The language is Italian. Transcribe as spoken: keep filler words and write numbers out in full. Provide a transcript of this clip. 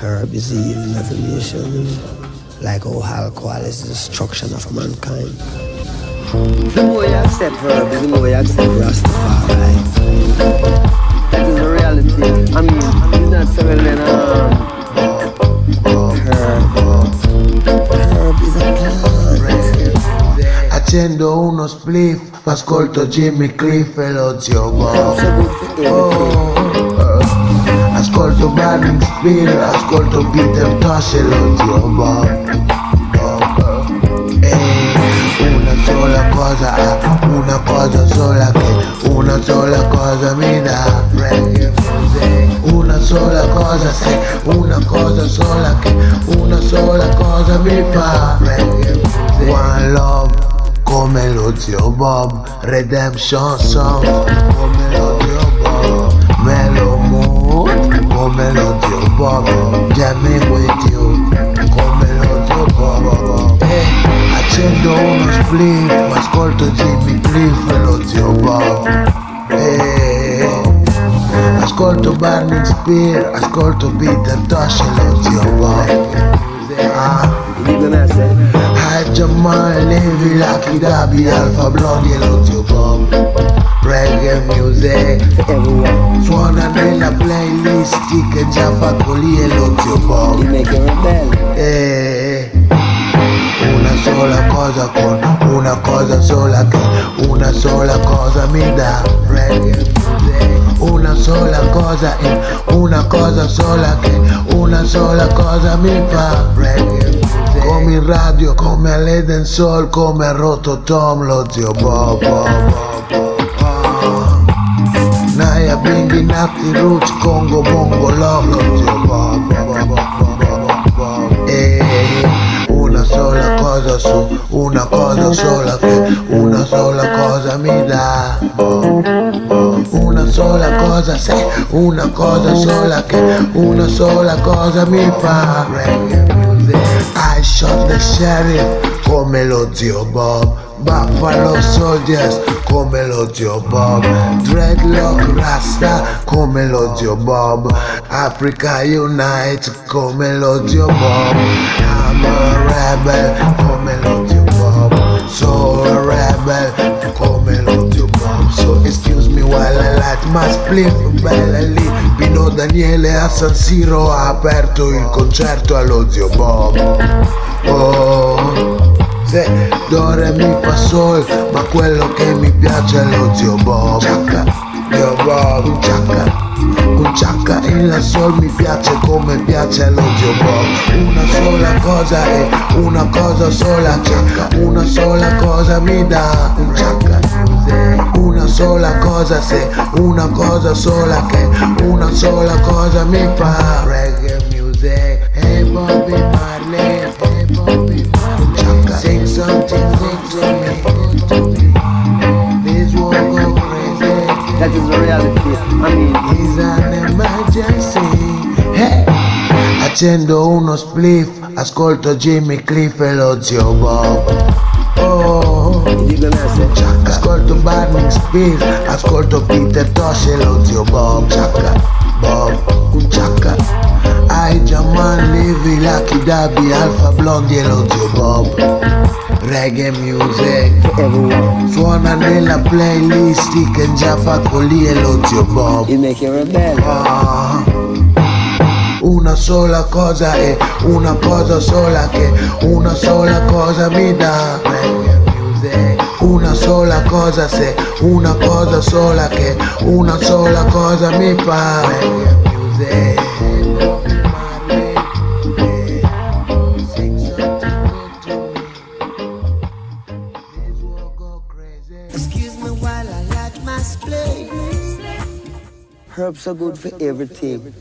her busy in every nation, like how alcohol is the destruction of mankind. The more you accept her, the more you accept Rastafari. That is the reality. I mean, it's not so well then, uh, herb. Herb is a plant. Accendo uno spliff, ascolto Jimmy Cliff e lo zio Bob. Oh, ascolto Burning Spear, ascolto Peter Tosh e lo zio Bob. Una sola cosa, una cosa sola che, una sola cosa mi dà reggae music. Una sola cosa se, una cosa sola che, una sola cosa mi fa reggae music. One love, come lo zio Bob, redemption song, come lo zio Bob, mellow mood, come lo zio Bob, jamming with you, come lo zio Bob. Hey. Accendo uno spliff, ascolto Jimmy Cliff e lo zio Bob. Hey. Ascolto Burning Spear, ascolto Peter Tosh e lo zio Bob. Ah. Jah Man Levy, Lucky Dube, Alpha Blondy e lo zio Bob. Reggae music, suona nella playlist Tiken Jah Fakoly e lo zio Bob. Hey. Una sola cosa con una cosa sola che, una sola cosa mi dà reggae. Una sola cosa e una cosa sola che, una sola cosa mi fa reggae. Come in radio, come all'Eden Soul, come a Rototom, lo zio Bob. Nyabinghi, Nati Roots, Congo, Bongo, Loco, lo zio Bob. Eh. Una sola cosa su, una cosa sola che, una sola cosa mi dà. Una sola cosa se, una cosa sola che, una sola cosa mi fa. I shot the sheriff, come lo zio Bob. Buffalo Soldiers, come lo zio Bob. Dreadlock Rasta, come lo zio Bob. Africa Unite, come lo zio Bob. I'm a rebel, come lo zio Bob. So a rebel, come lo zio Bob. So excuse me while I light my spliff, bella lì. Pino Daniele a San Siro ha aperto il concerto allo zio Bob. Oh. Se d'ora mi fa sol, ma quello che mi piace è lo zio Bob. Ciacca, zio Bob, ciacca, un ciacca in la sol mi piace come piace lo zio Bob. Una sola cosa e una cosa sola, ciacca, una sola cosa mi dà, un ciacca. Una sola cosa se, una cosa sola che, una sola cosa mi fa reggae music. Hey Bob Marley, hey Bob Marley, sing something, sing to me. This world go crazy. That is the reality. I mean, it's an emergency. Hey. Accendo uno spliff, ascolto Jimmy Cliff e lo zio Bob. Oh, ascolto Burning Spear, ascolto Peter Tosh e lo zio Bob. Ciacca, Bob, un ciacca. I Jah Man Levy, Lucky Dube, Alpha Blondy e lo zio Bob. Reggae music, suona nella playlist Tiken Jah Fakoly e lo zio Bob. Una sola cosa e una cosa sola che, una sola cosa mi dà. Una sola cosa se, una cosa sola che, una sola cosa mi fa. Excuse me while I light my spliff. Herbs are good for everything.